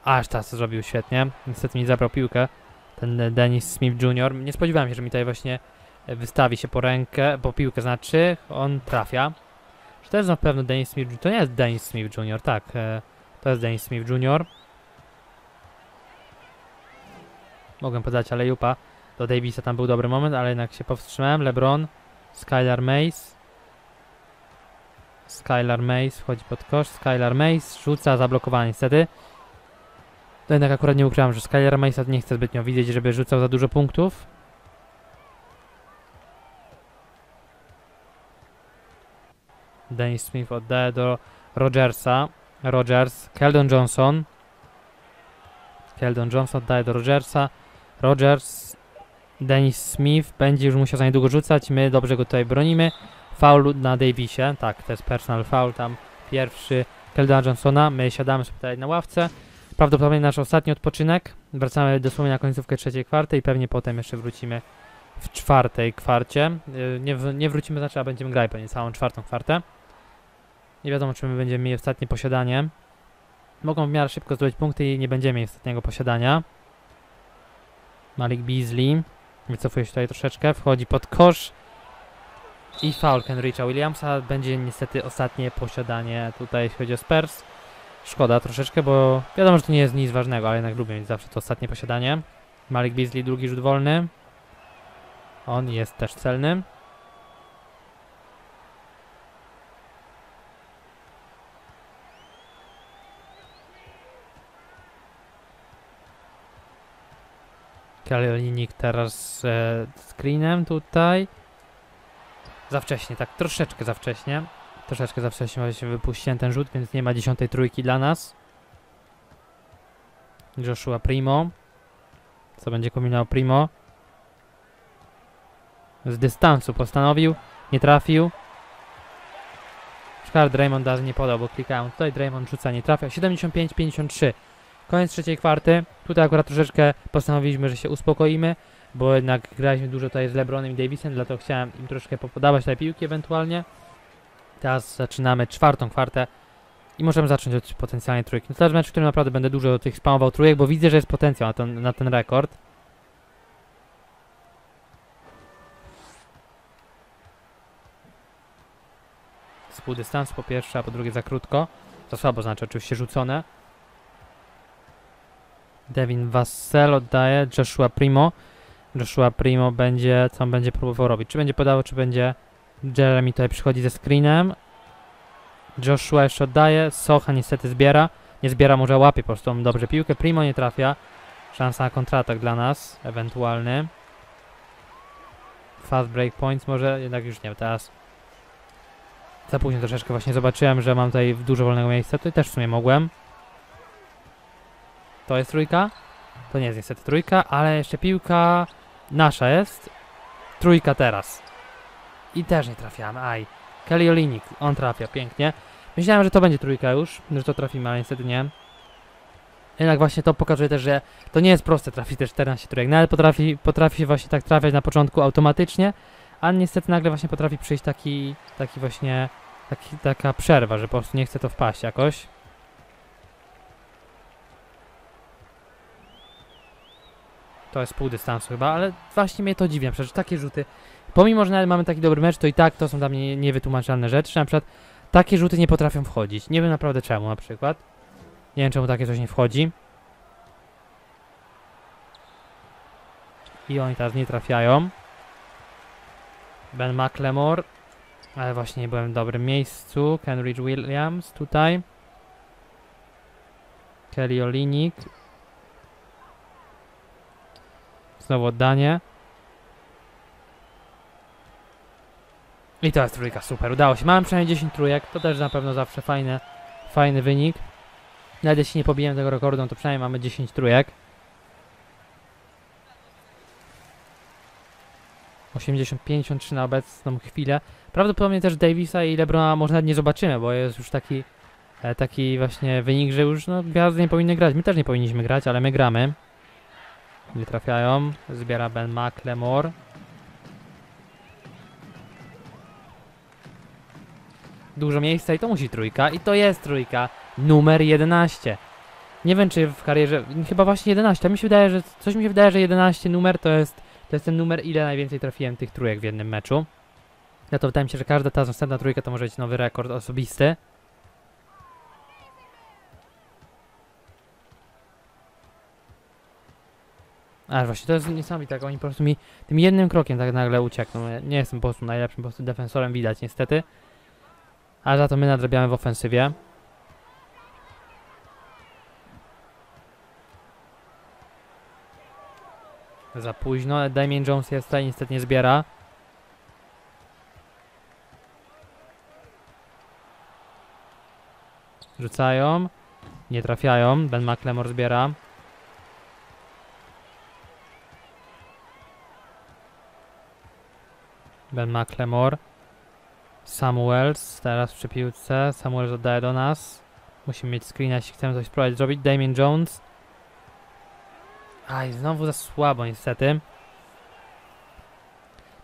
Aż teraz to zrobił świetnie. Niestety mi zabrał piłkę ten Dennis Smith junior Nie spodziewałem się, że mi tutaj właśnie wystawi się po rękę, po piłkę znaczy. On trafia. Czy to jest na pewno Dennis Smith junior To nie jest Dennis Smith junior, tak. To jest Dennis Smith junior Mogłem podać, ale jupa. Do Davisa tam był dobry moment, ale jednak się powstrzymałem. LeBron. Skylara Maysa. Skylara Maysa wchodzi pod kosz. Skylara Maysa rzuca, zablokowanie niestety. To jednak akurat nie ukryłam, że Skylara Maysa nie chce zbytnio widzieć, żeby rzucał za dużo punktów. Dennis Smith oddaje do Rogersa. Rogers, Keldon Johnson. Keldon Johnson oddaje do Rogersa. Rogers, Dennis Smith będzie już musiał za niedługo rzucać. My dobrze go tutaj bronimy. Foul na Davisie. Tak, to jest personal foul tam pierwszy Keldona Johnsona. My siadamy sobie tutaj na ławce. Prawdopodobnie nasz ostatni odpoczynek. Wracamy dosłownie na końcówkę trzeciej kwarty i pewnie potem jeszcze wrócimy w czwartej kwarcie. Nie, nie wrócimy, znaczy, a będziemy grać pewnie całą czwartą kwartę. Nie wiadomo, czy my będziemy mieli ostatnie posiadanie. Mogą w miarę szybko zdobyć punkty i nie będziemy mieli ostatniego posiadania. Malik Beasley wycofuje się tutaj troszeczkę, wchodzi pod kosz. I foul Kenricha Williamsa. Będzie niestety ostatnie posiadanie tutaj, jeśli chodzi o Spurs. Szkoda troszeczkę, bo wiadomo, że to nie jest nic ważnego, ale jednak lubię mieć zawsze to ostatnie posiadanie. Malik Beasley, drugi rzut wolny. On jest też celny. Kelly Olynyk teraz e, screenem tutaj. Za wcześnie, tak troszeczkę za wcześnie. Troszeczkę za wcześnie się wypuściłem ten rzut, więc nie ma dziesiątej trójki dla nas. Joshua Primo. Co będzie kombinował Primo? Z dystansu postanowił, nie trafił. Szkoda, Draymond nie podał, bo klikałem tutaj, Draymond rzuca, nie trafia. siedemdziesiąt pięć pięćdziesiąt trzy. Koniec trzeciej kwarty. Tutaj akurat troszeczkę postanowiliśmy, że się uspokoimy, bo jednak graliśmy dużo tutaj z LeBronem i Davisem, dlatego chciałem im troszkę popodawać te piłki ewentualnie. Teraz zaczynamy czwartą kwartę i możemy zacząć od potencjalnej trójki. No to jest mecz, w którym naprawdę będę dużo do tych spamował trójek, bo widzę, że jest potencjał na ten, na ten rekord. Z pół dystansu po pierwsze, a po drugie za krótko. Za słabo znaczy oczywiście rzucone. Devin Vassell oddaje, Joshua Primo. Joshua Primo będzie, co on będzie próbował robić. Czy będzie podawał, czy będzie... Jeremy tutaj przychodzi ze screenem. Joshua jeszcze oddaje. Socha niestety zbiera. Nie zbiera, może łapie po prostu dobrze piłkę. Primo nie trafia. Szansa na kontratak dla nas. Ewentualny. Fast break points może, jednak już nie, teraz. Za późno troszeczkę właśnie zobaczyłem, że mam tutaj dużo wolnego miejsca. Tutaj też w sumie mogłem. To jest trójka. To nie jest niestety trójka, ale jeszcze piłka nasza jest. Trójka teraz. I też nie trafiamy. Aj. Kelly Olynyk. On trafia. Pięknie. Myślałem, że to będzie trójka już. Że to trafimy, ale niestety nie. Jednak właśnie to pokazuje też, że to nie jest proste trafić te czternaście trójek. Nawet potrafi, potrafi się właśnie tak trafiać na początku automatycznie, a niestety nagle właśnie potrafi przyjść taki, taki właśnie, taki, taka przerwa, że po prostu nie chce to wpaść jakoś. To jest pół dystansu chyba, ale właśnie mnie to dziwia, przecież takie rzuty, pomimo, że nawet mamy taki dobry mecz, to i tak to są dla mnie niewytłumaczalne rzeczy, na przykład takie rzuty nie potrafią wchodzić, nie wiem naprawdę czemu na przykład, nie wiem czemu takie coś nie wchodzi. I oni teraz nie trafiają. Ben McLemore, ale właśnie nie byłem w dobrym miejscu. Kenrich Williams tutaj. Kelly Olynyk. Znowu oddanie. I to jest trójka, super, udało się. Mam przynajmniej dziesięć trójek, to też na pewno zawsze fajny, fajny wynik. Nawet jeśli nie pobijemy tego rekordu, to przynajmniej mamy dziesięć trójek. osiemdziesiąt pięćdziesiąt trzy na obecną chwilę. Prawdopodobnie też Davisa i LeBrona może nawet nie zobaczymy, bo jest już taki, taki właśnie wynik, że już no, gwiazdy nie powinny grać. My też nie powinniśmy grać, ale my gramy. Nie trafiają. Zbiera Ben McLemore. Dużo miejsca i to musi trójka. I to jest trójka. Numer jedenaście. Nie wiem, czy w karierze... Chyba właśnie jedenaście. A mi się wydaje, że... Coś mi się wydaje, że jedenaście numer to jest... To jest ten numer, ile najwięcej trafiłem tych trójek w jednym meczu. No to wydaje mi się, że każda ta następna trójka to może być nowy rekord osobisty. A właśnie, to jest niesamowite, jak oni po prostu mi tym jednym krokiem tak nagle uciekną. Ja nie jestem po prostu najlepszym po prostu defensorem, widać niestety. A za to my nadrabiamy w ofensywie. Za późno, Damian Jones jest tutaj, niestety nie zbiera. Rzucają, nie trafiają, Ben McLemore zbiera. Ben McLemore. Samuels, teraz przy piłce, Samuels oddaje do nas. Musimy mieć screena, jeśli chcemy coś spróbować zrobić. Damian Jones. Aj, znowu za słabo niestety.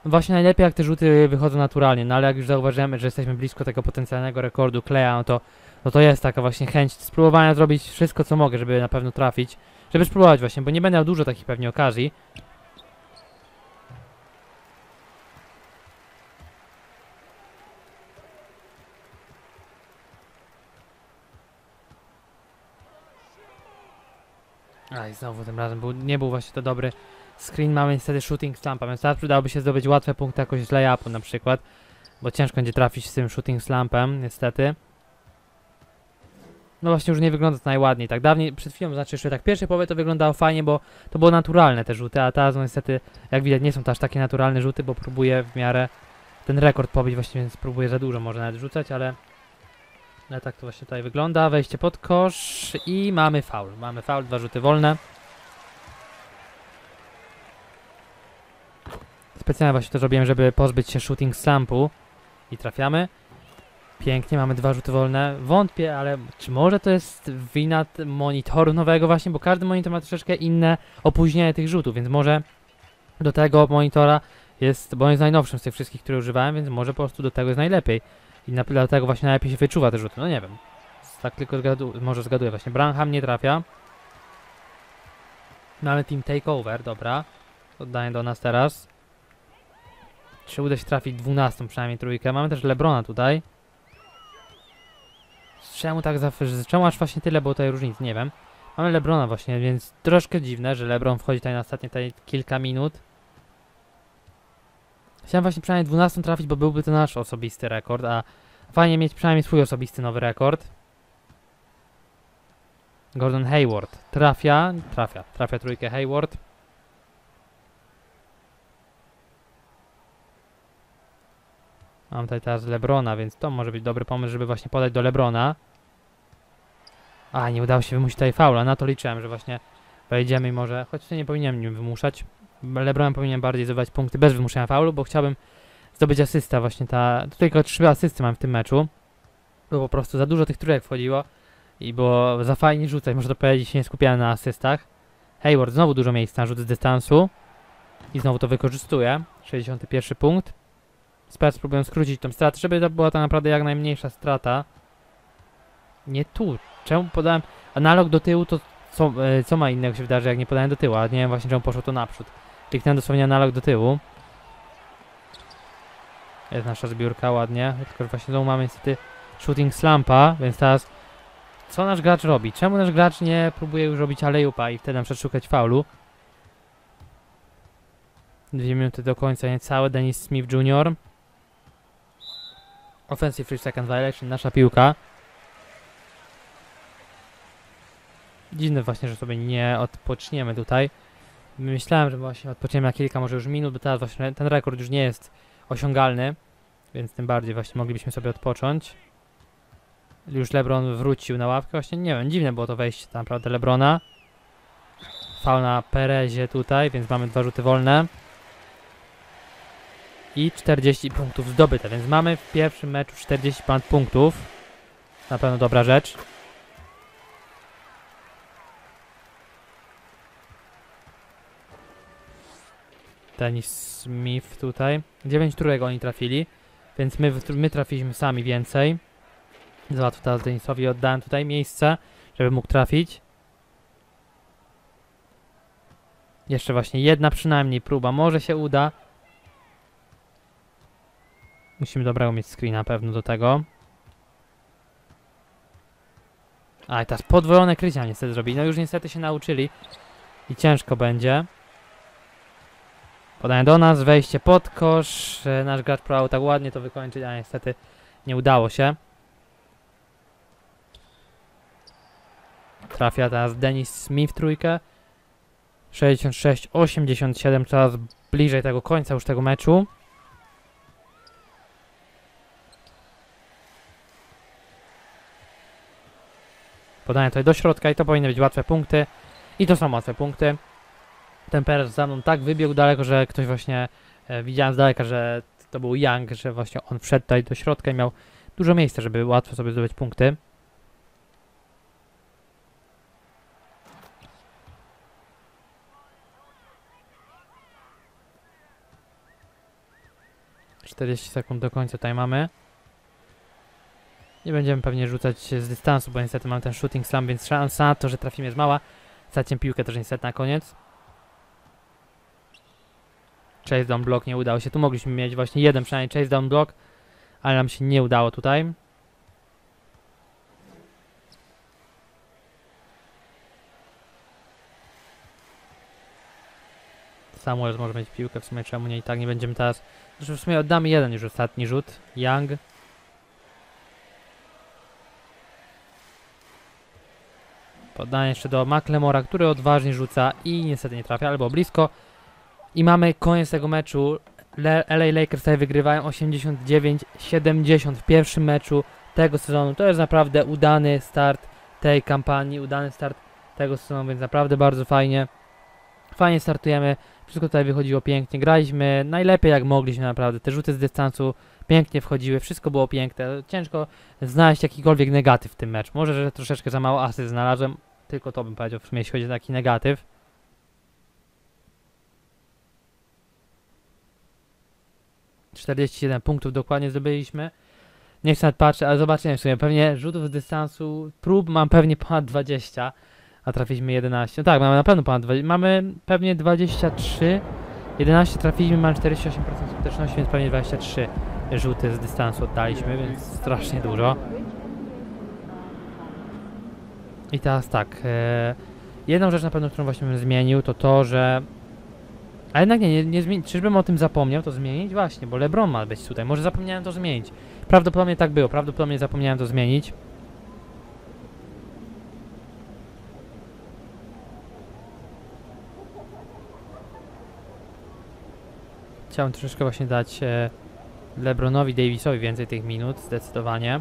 No właśnie najlepiej jak te rzuty wychodzą naturalnie, no ale jak już zauważyłem, że jesteśmy blisko tego potencjalnego rekordu Klaya, no to, no to jest taka właśnie chęć spróbowania zrobić wszystko co mogę, żeby na pewno trafić. Żeby spróbować właśnie, bo nie będę miał dużo takich pewnie okazji. A i znowu tym razem był, nie był właśnie to dobry screen, mamy niestety shooting slumpa, więc teraz przydałoby się zdobyć łatwe punkty jakoś z layupu na przykład, bo ciężko będzie trafić z tym shooting slumpem niestety. No właśnie już nie wygląda to najładniej, tak dawniej, przed chwilą, znaczy jeszcze tak pierwsze połowie to wyglądało fajnie, bo to było naturalne te rzuty, a teraz no niestety jak widać nie są też takie naturalne rzuty, bo próbuję w miarę ten rekord pobić właśnie, więc próbuję za dużo może nawet rzucać, ale... Ale tak to właśnie tutaj wygląda, wejście pod kosz i mamy faul, mamy faul, dwa rzuty wolne. Specjalnie właśnie to zrobiłem, żeby pozbyć się shooting slumpu i trafiamy. Pięknie, mamy dwa rzuty wolne, wątpię, ale czy może to jest wina monitoru nowego właśnie, bo każdy monitor ma troszeczkę inne opóźnienie tych rzutów, więc może do tego monitora jest, bo on jest najnowszym z tych wszystkich, które używałem, więc może po prostu do tego jest najlepiej. I na, dlatego właśnie najlepiej się wyczuwa te rzuty, no nie wiem. Tak tylko zgadu, może zgaduję właśnie. Branham nie trafia. Mamy team takeover, dobra. Oddaję do nas teraz. Czy uda się trafić dwunastą przynajmniej trójkę? Mamy też LeBrona tutaj. Czemu tak za, czemu aż właśnie tyle było tutaj różnic? Nie wiem. Mamy LeBrona właśnie, więc troszkę dziwne, że LeBron wchodzi tutaj na ostatnie tutaj kilka minut. Chciałem właśnie przynajmniej dwunastą trafić, bo byłby to nasz osobisty rekord, a fajnie mieć przynajmniej swój osobisty nowy rekord. Gordon Hayward trafia, trafia, trafia trójkę Hayward. Mam tutaj teraz LeBrona, więc to może być dobry pomysł, żeby właśnie podać do LeBrona. A, nie udało się wymusić tutaj faula. Na to liczyłem, że właśnie wejdziemy i może... Choć nie powinienem nim wymuszać. LeBron powinien bardziej zdobywać punkty bez wymuszenia faulu, bo chciałbym zdobyć asystę właśnie ta... Tutaj tylko trzy asysty mam w tym meczu. Bo po prostu za dużo tych trójek wchodziło i było za fajnie rzucać, można to powiedzieć, nie skupiałem na asystach. Hayward znowu dużo miejsca na rzut z dystansu. I znowu to wykorzystuje. sześćdziesiąty pierwszy punkt. Spurs próbują skrócić tą stratę, żeby to była ta naprawdę jak najmniejsza strata. Nie tu. Czemu podałem analog do tyłu, to co, co ma innego się wydarzy, jak nie podałem do tyłu, ale nie wiem właśnie czemu poszło to naprzód. Kliknąłem dosłownie analog do tyłu. Jest nasza zbiórka ładnie, tylko że właśnie znowu mamy niestety shooting slumpa, więc teraz co nasz gracz robi? Czemu nasz gracz nie próbuje już robić alejupa i wtedy nam przeszukać faulu? Dwie minuty do końca, niecałe. Dennis Smith junior Offensive three second violation, nasza piłka. Dziwne właśnie, że sobie nie odpoczniemy tutaj. Myślałem, że właśnie odpoczniemy na kilka, może już minut, bo teraz właśnie ten rekord już nie jest osiągalny, więc tym bardziej właśnie moglibyśmy sobie odpocząć. Już LeBron wrócił na ławkę, właśnie nie wiem, dziwne było to wejście tam, naprawdę LeBrona. Faul na Perezie tutaj, więc mamy dwa rzuty wolne. I czterdzieści punktów zdobyte, więc mamy w pierwszym meczu czterdzieści punktów. Na pewno dobra rzecz. Dennis Smith tutaj. dziewięć trójek oni trafili, więc my, my trafiliśmy sami więcej. Za łatwo teraz Dennisowi oddałem tutaj miejsce, żeby mógł trafić. Jeszcze właśnie jedna przynajmniej próba. Może się uda. Musimy dobrego mieć screen na pewno do tego. A i teraz podwojone krycia niestety zrobili. No już niestety się nauczyli. I ciężko będzie. Podanie do nas, wejście pod kosz. Nasz gracz próbował tak ładnie to wykończyć, a niestety nie udało się. Trafia teraz Dennis Smith trójkę. sześćdziesiąt sześć osiemdziesiąt siedem, coraz bliżej tego końca już tego meczu. Podanie tutaj do środka i to powinny być łatwe punkty. I to są łatwe punkty. Ten Perez za mną tak wybiegł daleko, że ktoś właśnie e, widziałem z daleka, że to był Young, że właśnie on wszedł tutaj do środka i miał dużo miejsca, żeby łatwo sobie zdobyć punkty. czterdzieści sekund do końca tutaj mamy. Nie będziemy pewnie rzucać z dystansu, bo niestety mam ten shooting slam, więc szansa na to, że trafimy jest mała. Stracimy piłkę też niestety na koniec. Chase down block nie udało się. Tu mogliśmy mieć właśnie jeden przynajmniej chase down block, ale nam się nie udało tutaj. Samuels może mieć piłkę, w sumie czemu nie, i tak nie będziemy teraz... Zresztą w sumie oddamy jeden już ostatni rzut. Young. Podanie jeszcze do McLemora, który odważnie rzuca i niestety nie trafia, albo blisko. I mamy koniec tego meczu. L A Lakers tutaj wygrywają osiemdziesiąt dziewięć siedemdziesiąt w pierwszym meczu tego sezonu. To jest naprawdę udany start tej kampanii, udany start tego sezonu, więc naprawdę bardzo fajnie. Fajnie startujemy, wszystko tutaj wychodziło pięknie, graliśmy najlepiej jak mogliśmy naprawdę, te rzuty z dystansu pięknie wchodziły, wszystko było piękne, ciężko znaleźć jakikolwiek negatyw w tym meczu, może że troszeczkę za mało asyst znalazłem, tylko to bym powiedział w sumie jeśli chodzi o taki negatyw. czterdzieści siedem punktów dokładnie zdobyliśmy, nie chcę nawet patrzeć, ale zobaczymy w sumie, pewnie rzutów z dystansu, prób mam pewnie ponad dwadzieścia. A trafiliśmy jedenaście. No tak, mamy na pewno ponad dwadzieścia. Mamy pewnie dwadzieścia trzy. jedenaście trafiliśmy, mamy czterdzieści osiem procent skuteczności, więc pewnie dwadzieścia trzy rzuty z dystansu oddaliśmy, więc strasznie dużo. I teraz tak. E, jedną rzecz na pewno, którą właśnie bym zmienił, to to, że... A jednak nie, nie, nie zmieni... Czyżbym o tym zapomniał to zmienić? Właśnie, bo LeBron ma być tutaj. Może zapomniałem to zmienić. Prawdopodobnie tak było. Prawdopodobnie zapomniałem to zmienić. Chciałem troszeczkę właśnie dać e, LeBronowi Davisowi więcej tych minut, zdecydowanie.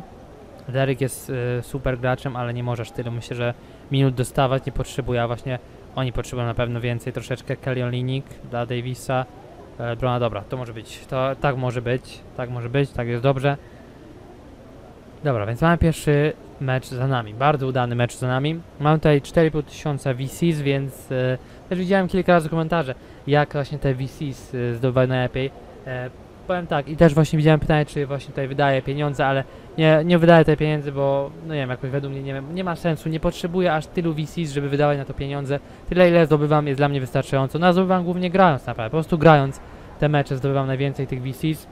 Derrick jest y, super graczem, ale nie możesz tyle, myślę, że minut dostawać nie potrzebuje, a właśnie oni potrzebują na pewno więcej, troszeczkę Kelly Olynyk dla Davisa, Brona, dobra, to może być, to tak może być, tak może być, tak jest dobrze. Dobra, więc mamy pierwszy mecz za nami, bardzo udany mecz za nami. Mam tutaj cztery i pół tysiąca V Cs, więc y, też widziałem kilka razy komentarze, jak właśnie te V Cs y, zdobywają najlepiej. E, powiem tak, i też właśnie widziałem pytanie, czy właśnie tutaj wydaje pieniądze, ale nie, nie wydaje tej pieniędzy, bo no nie wiem, jakoś według mnie nie, wiem, nie ma sensu, nie potrzebuję aż tylu V Cs, żeby wydawać na to pieniądze. Tyle ile zdobywam jest dla mnie wystarczająco, no a zdobywam głównie grając naprawdę, po prostu grając te mecze zdobywam najwięcej tych V Cs,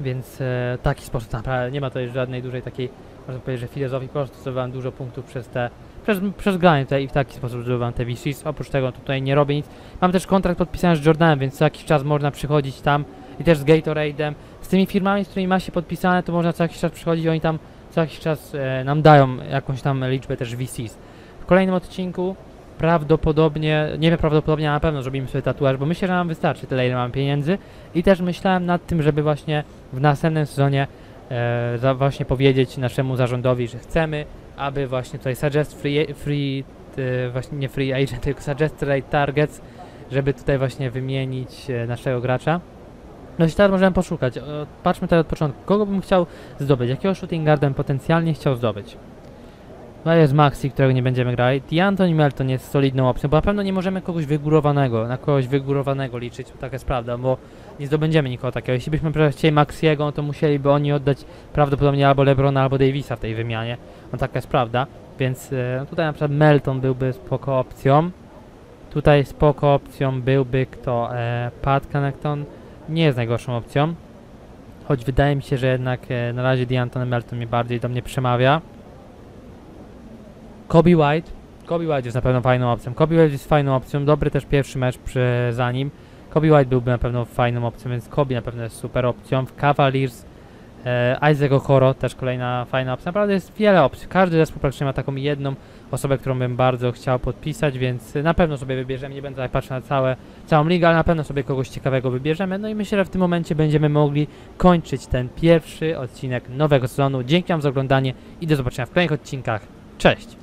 więc e, taki sposób naprawdę, nie ma tutaj żadnej dużej takiej, można powiedzieć, że filozofii, po prostu zdobywam dużo punktów przez te, przez, przez granie tutaj i w taki sposób zdobywam te V Cs, oprócz tego tutaj nie robię nic. Mam też kontrakt podpisany z Jordanem, więc co jakiś czas można przychodzić tam i też z Gatorade'em, z tymi firmami, z którymi ma się podpisane, to można co jakiś czas przychodzić, oni tam co jakiś czas e, nam dają jakąś tam liczbę też V Cs. W kolejnym odcinku prawdopodobnie, nie wiem prawdopodobnie, ale na pewno zrobimy sobie tatuaż, bo myślę, że nam wystarczy tyle, ile mamy pieniędzy i też myślałem nad tym, żeby właśnie w następnym sezonie e, za, właśnie powiedzieć naszemu zarządowi, że chcemy, aby właśnie tutaj suggest free, free e, właśnie nie free agent, tylko suggest rate targets, żeby tutaj właśnie wymienić e, naszego gracza. No i teraz możemy poszukać, patrzmy teraz od początku, kogo bym chciał zdobyć, jakiego shooting guardem potencjalnie chciał zdobyć. No jest Maxi, którego nie będziemy grać, D'Antoni Melton jest solidną opcją, bo na pewno nie możemy kogoś wygórowanego, na kogoś wygórowanego liczyć, tak jest prawda, bo nie zdobędziemy nikogo takiego. Jeśli byśmy chcieli Maxiego, to musieliby oni oddać prawdopodobnie albo LeBrona, albo Davisa w tej wymianie, no taka jest prawda, więc no tutaj na przykład Melton byłby spoko opcją, tutaj spoko opcją byłby kto, e, Pat Connaughton. Nie jest najgorszą opcją, choć wydaje mi się, że jednak e, na razie D'Antoni Melton mi bardziej do mnie przemawia. Coby White, Coby White jest na pewno fajną opcją, Coby White jest fajną opcją, dobry też pierwszy mecz przy, za nim. Coby White byłby na pewno fajną opcją, więc Coby na pewno jest super opcją. W Cavaliers e, Isaac Okoro też kolejna fajna opcja, naprawdę jest wiele opcji, każdy zespół praktycznie ma taką jedną osobę, którą bym bardzo chciał podpisać, więc na pewno sobie wybierzemy, nie będę tak patrzył na całe, całą ligę, ale na pewno sobie kogoś ciekawego wybierzemy. No i myślę, że w tym momencie będziemy mogli kończyć ten pierwszy odcinek nowego sezonu. Dzięki wam za oglądanie i do zobaczenia w kolejnych odcinkach. Cześć!